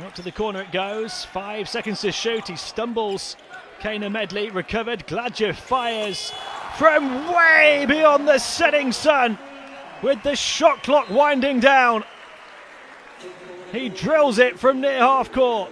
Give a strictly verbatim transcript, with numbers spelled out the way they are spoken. Up to the corner it goes, five seconds to shoot, he stumbles, Kane and Medley recovered, Gladyr fires from way beyond the setting sun with the shot clock winding down. He drills it from near half court.